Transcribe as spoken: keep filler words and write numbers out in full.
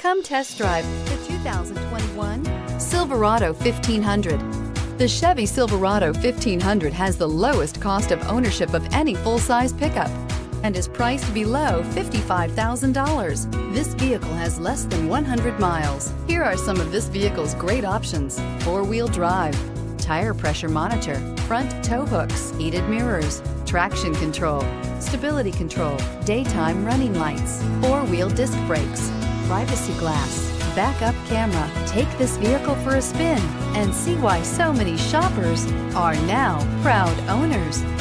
Come test drive the two thousand twenty-one Silverado fifteen hundred. The Chevy Silverado fifteen hundred has the lowest cost of ownership of any full-size pickup and is priced below fifty-five thousand dollars. This vehicle has less than one hundred miles. Here are some of this vehicle's great options: four-wheel drive, tire pressure monitor, front tow hooks, heated mirrors, traction control, stability control, daytime running lights, four-wheel disc brakes, privacy glass, backup camera. Take this vehicle for a spin and see why so many shoppers are now proud owners.